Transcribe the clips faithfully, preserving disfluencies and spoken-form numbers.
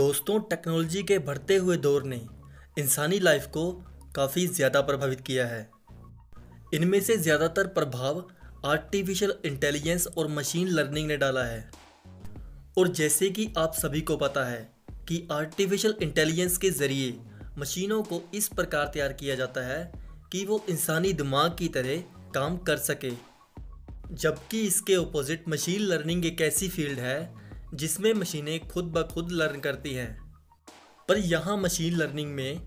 दोस्तों, टेक्नोलॉजी के बढ़ते हुए दौर ने इंसानी लाइफ को काफ़ी ज़्यादा प्रभावित किया है। इनमें से ज़्यादातर प्रभाव आर्टिफिशियल इंटेलिजेंस और मशीन लर्निंग ने डाला है। और जैसे कि आप सभी को पता है कि आर्टिफिशियल इंटेलिजेंस के ज़रिए मशीनों को इस प्रकार तैयार किया जाता है कि वो इंसानी दिमाग की तरह काम कर सके, जबकि इसके अपोजिट मशीन लर्निंग एक ऐसी फील्ड है जिसमें मशीनें खुद ब खुद लर्न करती हैं। पर यहाँ मशीन लर्निंग में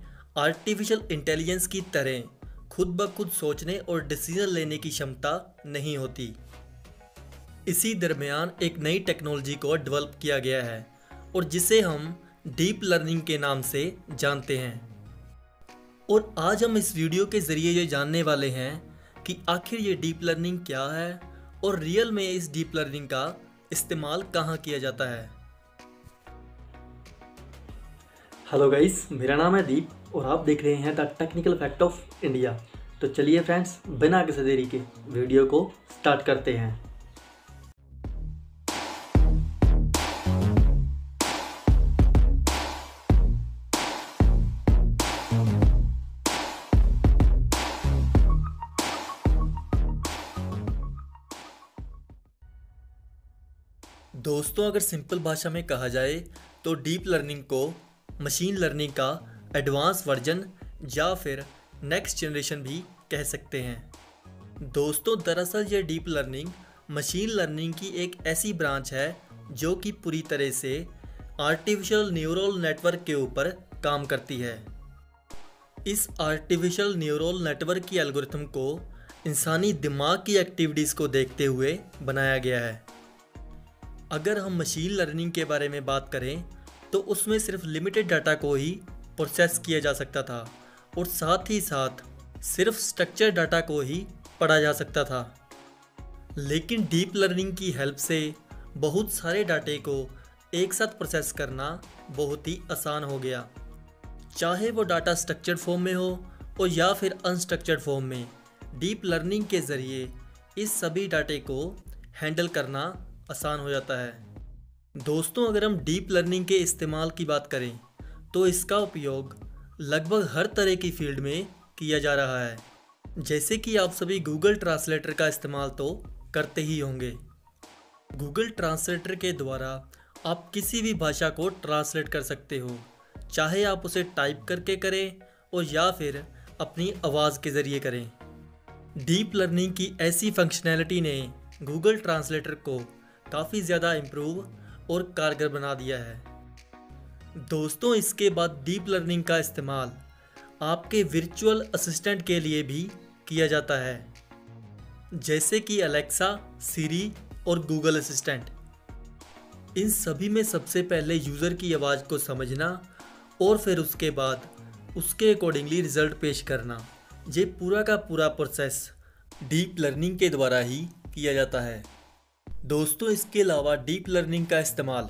आर्टिफिशियल इंटेलिजेंस की तरह खुद ब खुद सोचने और डिसीजन लेने की क्षमता नहीं होती। इसी दरमियान एक नई टेक्नोलॉजी को डेवलप किया गया है और जिसे हम डीप लर्निंग के नाम से जानते हैं। और आज हम इस वीडियो के ज़रिए ये जानने वाले हैं कि आखिर ये डीप लर्निंग क्या है और रियल में इस डीप लर्निंग का इस्तेमाल कहाँ किया जाता है। हेलो गाइस, मेरा नाम है दीप और आप देख रहे हैं the technical fact of India. तो चलिए फ्रेंड्स, बिना किसी देरी के वीडियो को स्टार्ट करते हैं। दोस्तों, अगर सिंपल भाषा में कहा जाए तो डीप लर्निंग को मशीन लर्निंग का एडवांस वर्जन या फिर नेक्स्ट जनरेशन भी कह सकते हैं। दोस्तों, दरअसल ये डीप लर्निंग मशीन लर्निंग की एक ऐसी ब्रांच है जो कि पूरी तरह से आर्टिफिशियल न्यूरल नेटवर्क के ऊपर काम करती है। इस आर्टिफिशियल न्यूरल नेटवर्क की एल्गोरिथम को इंसानी दिमाग की एक्टिविटीज़ को देखते हुए बनाया गया है। अगर हम मशीन लर्निंग के बारे में बात करें तो उसमें सिर्फ लिमिटेड डाटा को ही प्रोसेस किया जा सकता था और साथ ही साथ सिर्फ स्ट्रक्चर डाटा को ही पढ़ा जा सकता था। लेकिन डीप लर्निंग की हेल्प से बहुत सारे डाटे को एक साथ प्रोसेस करना बहुत ही आसान हो गया, चाहे वो डाटा स्ट्रक्चर्ड फॉर्म में हो और या फिर अनस्ट्रक्चर्ड फॉर्म में। डीप लर्निंग के ज़रिए इस सभी डाटे को हैंडल करना आसान हो जाता है। दोस्तों, अगर हम डीप लर्निंग के इस्तेमाल की बात करें तो इसका उपयोग लगभग हर तरह की फील्ड में किया जा रहा है। जैसे कि आप सभी गूगल ट्रांसलेटर का इस्तेमाल तो करते ही होंगे। गूगल ट्रांसलेटर के द्वारा आप किसी भी भाषा को ट्रांसलेट कर सकते हो, चाहे आप उसे टाइप करके करें और या फिर अपनी आवाज़ के ज़रिए करें। डीप लर्निंग की ऐसी फंक्शनैलिटी ने गूगल ट्रांसलेटर को काफ़ी ज़्यादा इम्प्रूव और कारगर बना दिया है। दोस्तों, इसके बाद डीप लर्निंग का इस्तेमाल आपके वर्चुअल असिस्टेंट के लिए भी किया जाता है, जैसे कि अलेक्सा, सीरी और गूगल असिस्टेंट। इन सभी में सबसे पहले यूज़र की आवाज़ को समझना और फिर उसके बाद उसके अकॉर्डिंगली रिज़ल्ट पेश करना, ये पूरा का पूरा प्रोसेस डीप लर्निंग के द्वारा ही किया जाता है। दोस्तों, इसके अलावा डीप लर्निंग का इस्तेमाल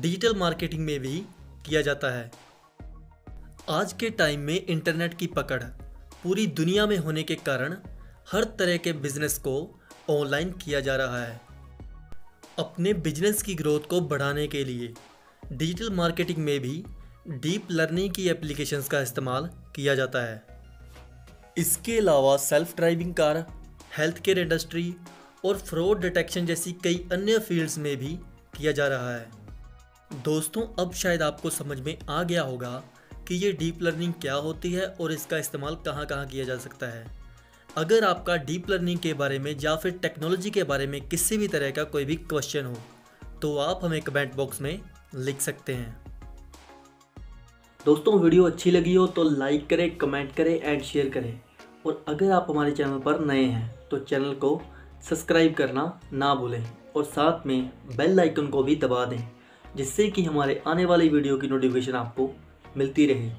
डिजिटल मार्केटिंग में भी किया जाता है। आज के टाइम में इंटरनेट की पकड़ पूरी दुनिया में होने के कारण हर तरह के बिजनेस को ऑनलाइन किया जा रहा है। अपने बिजनेस की ग्रोथ को बढ़ाने के लिए डिजिटल मार्केटिंग में भी डीप लर्निंग की एप्लीकेशंस का इस्तेमाल किया जाता है। इसके अलावा self driving car, health care industry और फ्रॉड डिटेक्शन जैसी कई अन्य फील्ड्स में भी किया जा रहा है। दोस्तों, अब शायद आपको समझ में आ गया होगा कि ये डीप लर्निंग क्या होती है और इसका इस्तेमाल कहां कहां किया जा सकता है। अगर आपका डीप लर्निंग के बारे में या फिर टेक्नोलॉजी के बारे में किसी भी तरह का कोई भी क्वेश्चन हो तो आप हमें कमेंट बॉक्स में लिख सकते हैं। दोस्तों, वीडियो अच्छी लगी हो तो लाइक करें, कमेंट करें एंड शेयर करें। और अगर आप हमारे चैनल पर नए हैं तो चैनल को सब्सक्राइब करना ना भूलें और साथ में बेल आइकन को भी दबा दें, जिससे कि हमारे आने वाली वीडियो की नोटिफिकेशन आपको मिलती रहे।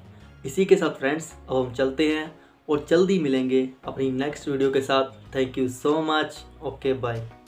इसी के साथ फ्रेंड्स, अब हम चलते हैं और जल्दी मिलेंगे अपनी नेक्स्ट वीडियो के साथ। Thank you so much. Okay, bye.